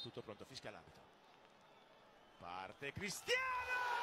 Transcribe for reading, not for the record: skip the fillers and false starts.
Tutto pronto, fischia l'arbitro. Parte Cristiano!